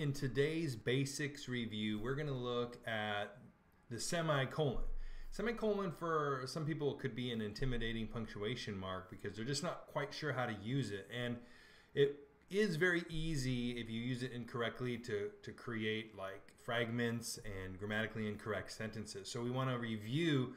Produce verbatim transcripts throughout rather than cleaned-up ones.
in today's basics review, we're going to look at the semicolon. Semicolon for some people could be an intimidating punctuation mark because they're just not quite sure how to use it. And it is very easy, if you use it incorrectly, to, to create like fragments and grammatically incorrect sentences. So we want to review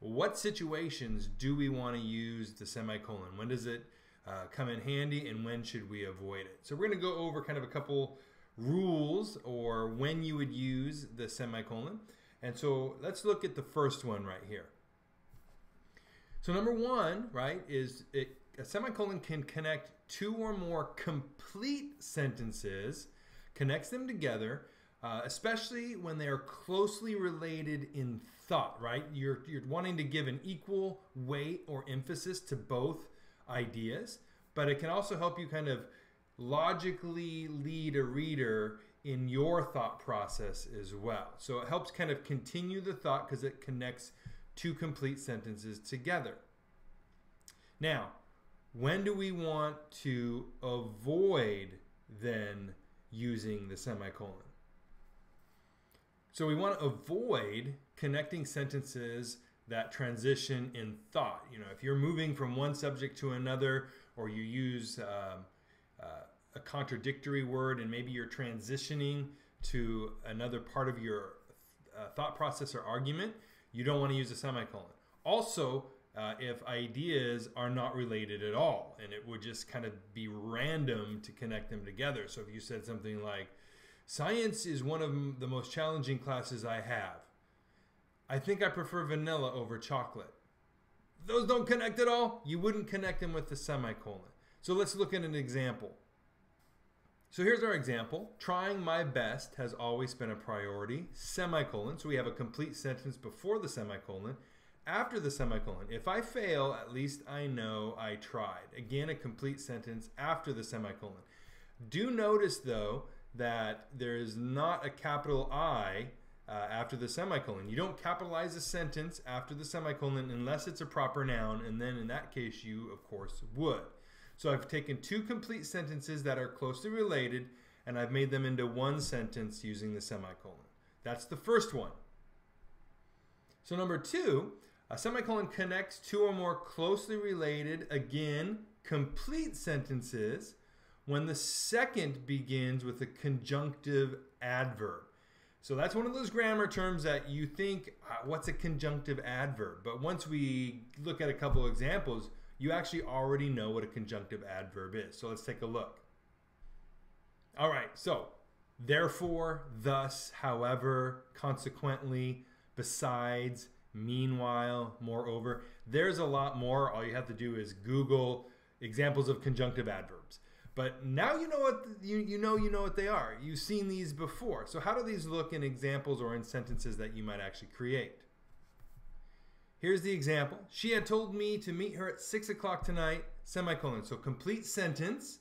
what situations do we want to use the semicolon. When does it uh, come in handy and when should we avoid it? So we're going to go over kind of a couple rules or when you would use the semicolon. And so let's look at the first one right here. So number one, right, is it, a semicolon can connect two or more complete sentences, connects them together, uh, especially when they are closely related in thought, right? You're, you're wanting to give an equal weight or emphasis to both ideas, but it can also help you kind of logically lead a reader in your thought process as well. So it helps kind of continue the thought because it connects two complete sentences together. Now, when do we want to avoid then using the semicolon? So we want to avoid connecting sentences that transition in thought. You know, if you're moving from one subject to another, or you use um, Uh, a contradictory word and maybe you're transitioning to another part of your uh, thought process or argument, you don't want to use a semicolon. Also, uh, if ideas are not related at all, and it would just kind of be random to connect them together. So if you said something like, science is one of the most challenging classes I have. I think I prefer vanilla over chocolate. Those don't connect at all. You wouldn't connect them with the semicolon. So let's look at an example. So here's our example. Trying my best has always been a priority, semicolon. So we have a complete sentence before the semicolon, after the semicolon. If I fail, at least I know I tried. Again, a complete sentence after the semicolon. Do notice though that there is not a capital I uh, after the semicolon. You don't capitalize a sentence after the semicolon unless it's a proper noun, and then in that case you of course would. So I've taken two complete sentences that are closely related and I've made them into one sentence using the semicolon. That's the first one. So number two, a semicolon connects two or more closely related, again, complete sentences when the second begins with a conjunctive adverb. So that's one of those grammar terms that you think, what's a conjunctive adverb? But once we look at a couple of examples, you actually already know what a conjunctive adverb is. So let's take a look. All right, so therefore, thus, however, consequently, besides, meanwhile, moreover. There's a lot more. All you have to do is Google examples of conjunctive adverbs. But now you know what you, you know you know what they are. You've seen these before. So how do these look in examples or in sentences that you might actually create? Here's the example. She had told me to meet her at six o'clock tonight, semicolon. So complete sentence,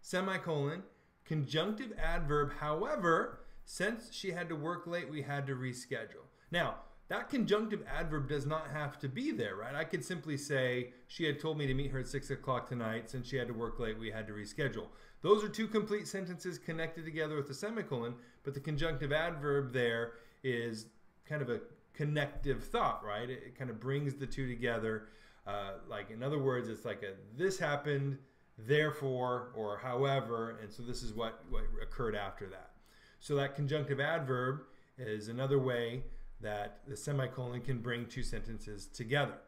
semicolon, conjunctive adverb. However, since she had to work late, we had to reschedule. Now, that conjunctive adverb does not have to be there, right? I could simply say, she had told me to meet her at six o'clock tonight. Since she had to work late, we had to reschedule. Those are two complete sentences connected together with a semicolon, but the conjunctive adverb there is kind of a connective thought, right? It kind of brings the two together. Uh, like in other words, it's like a this happened, therefore, or however, and so this is what, what occurred after that. So that conjunctive adverb is another way that the semicolon can bring two sentences together.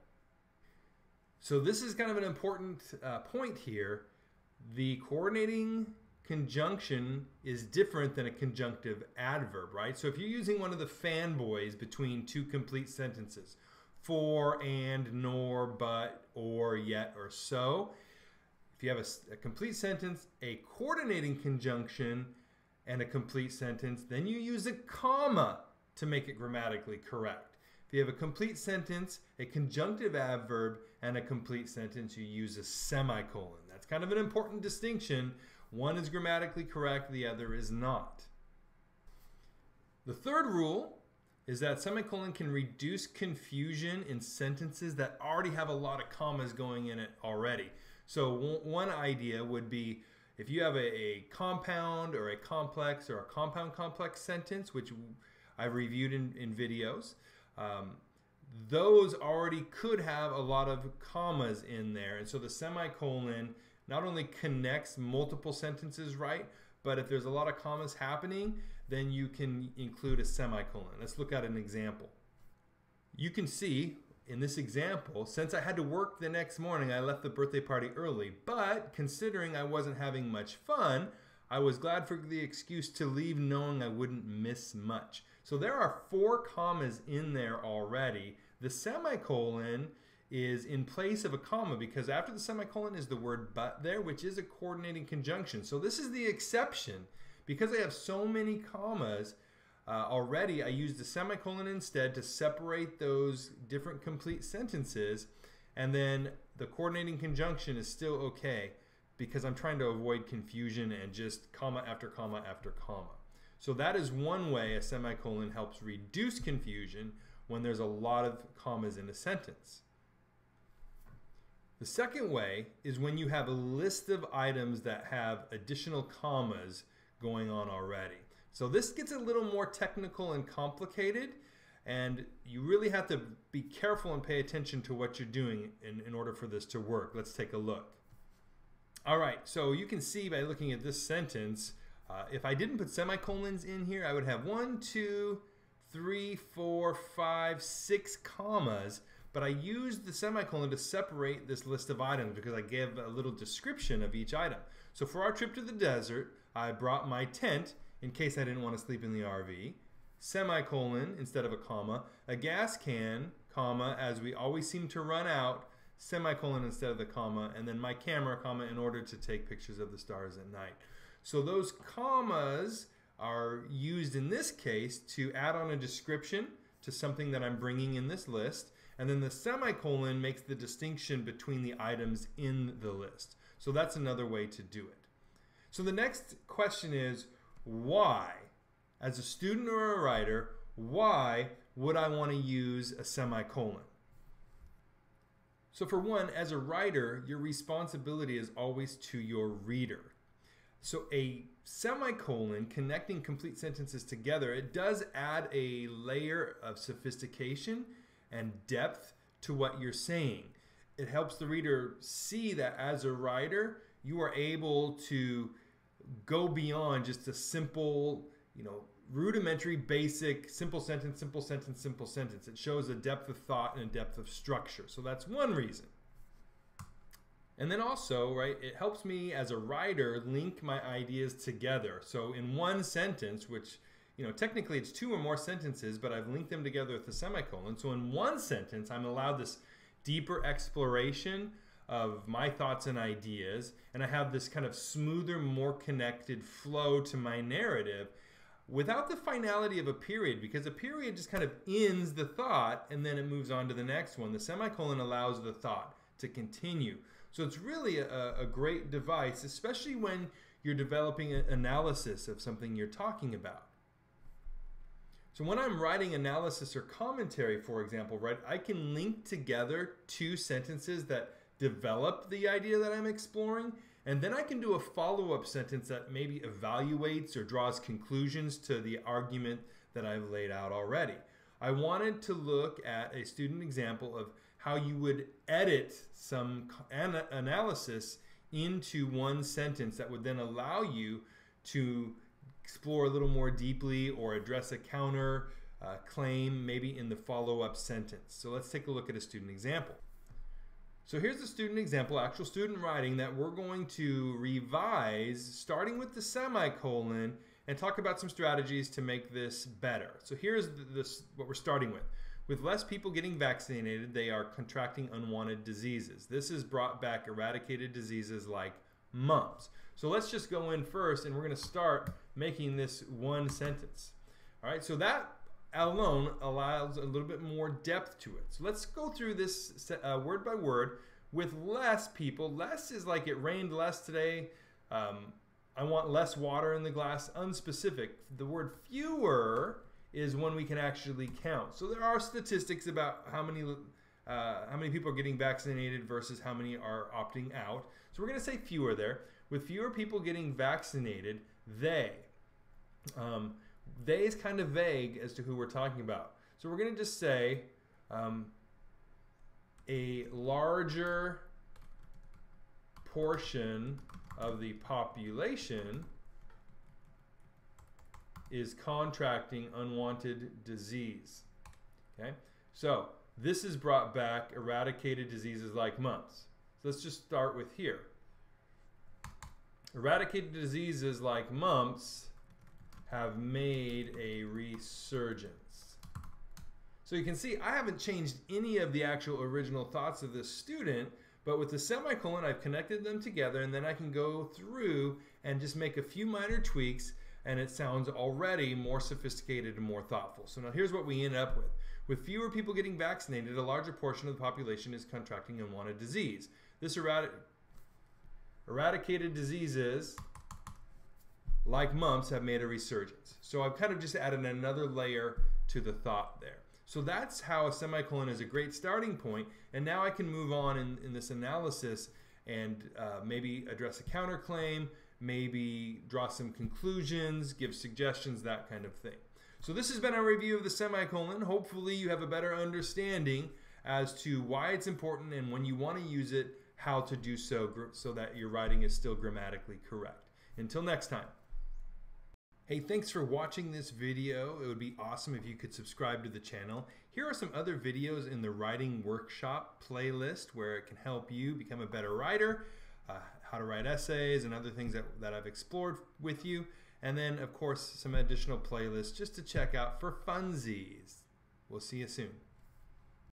So this is kind of an important uh, point here. The coordinating conjunction is different than a conjunctive adverb, right? So if you're using one of the fanboys between two complete sentences, for, and, nor, but, or, yet, or so, if you have a, a complete sentence, a coordinating conjunction, and a complete sentence, then you use a comma to make it grammatically correct. If you have a complete sentence, a conjunctive adverb, and a complete sentence, you use a semicolon. That's kind of an important distinction. One is grammatically correct, the other is not. The third rule is that semicolon can reduce confusion in sentences that already have a lot of commas going in it already. So one idea would be If you have a, a compound or a complex or a compound complex sentence, which I've reviewed in, in videos, um, those already could have a lot of commas in there. And so the semicolon not only connects multiple sentences right, but if there's a lot of commas happening, then you can include a semicolon. Let's look at an example. You can see in this example, since I had to work the next morning, I left the birthday party early, but considering I wasn't having much fun, I was glad for the excuse to leave knowing I wouldn't miss much. So there are four commas in there already. The semicolon is in place of a comma because after the semicolon is the word but there, which is a coordinating conjunction. So this is the exception. Because I have so many commas uh, already, I used the semicolon instead to separate those different complete sentences, and then the coordinating conjunction is still okay because I'm trying to avoid confusion and just comma after comma after comma. So that is one way a semicolon helps reduce confusion when there's a lot of commas in a sentence. The second way is when you have a list of items that have additional commas going on already. So this gets a little more technical and complicated, and you really have to be careful and pay attention to what you're doing in, in order for this to work. Let's take a look. All right, so you can see by looking at this sentence, uh, if I didn't put semicolons in here, I would have one, two, three, four, five, six commas. But I used the semicolon to separate this list of items because I gave a little description of each item. So for our trip to the desert, I brought my tent in case I didn't want to sleep in the R V, semicolon instead of a comma, a gas can, comma, as we always seem to run out, semicolon instead of the comma, and then my camera, comma, in order to take pictures of the stars at night. So those commas are used in this case to add on a description to something that I'm bringing in this list. And then the semicolon makes the distinction between the items in the list. So that's another way to do it. So the next question is, why, as a student or a writer, why would I want to use a semicolon? So for one, as a writer, your responsibility is always to your reader. So a semicolon connecting complete sentences together, it does add a layer of sophistication and depth to what you're saying. It helps the reader see that as a writer, you are able to go beyond just a simple, you know, rudimentary, basic, simple sentence, simple sentence, simple sentence. It shows a depth of thought and a depth of structure. So that's one reason. And then also, right, it helps me as a writer link my ideas together. So in one sentence, which you know, technically it's two or more sentences, but I've linked them together with the semicolon. So in one sentence, I'm allowed this deeper exploration of my thoughts and ideas, and I have this kind of smoother, more connected flow to my narrative without the finality of a period, because a period just kind of ends the thought and then it moves on to the next one. The semicolon allows the thought to continue. So it's really a, a great device, especially when you're developing an analysis of something you're talking about. So when I'm writing analysis or commentary, for example, right, I can link together two sentences that develop the idea that I'm exploring, and then I can do a follow-up sentence that maybe evaluates or draws conclusions to the argument that I've laid out already. I wanted to look at a student example of how you would edit some an analysis into one sentence that would then allow you to explore a little more deeply or address a counter uh, claim maybe in the follow-up sentence. So let's take a look at a student example. So here's the student example, actual student writing, that we're going to revise starting with the semicolon and talk about some strategies to make this better. So here's the, this, what we're starting with. With less people getting vaccinated, they are contracting unwanted diseases. This has brought back eradicated diseases like mumps. So let's just go in first, and we're going to start making this one sentence. All right, so that alone allows a little bit more depth to it. So let's go through this uh, word by word. With less people, less is like it rained less today. Um, I want less water in the glass, unspecific. The word fewer is one we can actually count. So there are statistics about how many, uh, how many people are getting vaccinated versus how many are opting out. So we're going to say fewer there. With fewer people getting vaccinated, they. Um, they is kind of vague as to who we're talking about. So we're going to just say um, a larger portion of the population is contracting unwanted disease. Okay, so this has brought back eradicated diseases like mumps. So let's just start with here. Eradicated diseases like mumps have made a resurgence. So you can see I haven't changed any of the actual original thoughts of this student, but with the semicolon I've connected them together, and then I can go through and just make a few minor tweaks, and it sounds already more sophisticated and more thoughtful. So now here's what we end up with. With fewer people getting vaccinated, a larger portion of the population is contracting unwanted disease. This eradi- eradicated diseases like mumps have made a resurgence. So I've kind of just added another layer to the thought there. So that's how a semicolon is a great starting point, and now I can move on in, in this analysis and uh, maybe address a counterclaim, maybe draw some conclusions, give suggestions, that kind of thing. So this has been our review of the semicolon. Hopefully you have a better understanding as to why it's important and when you want to use it, how to do so, so that your writing is still grammatically correct. Until next time. Hey, thanks for watching this video. It would be awesome if you could subscribe to the channel. Here are some other videos in the Writing Workshop playlist where it can help you become a better writer, uh, how to write essays and other things that, that I've explored with you. And then, of course, some additional playlists just to check out for funsies. We'll see you soon.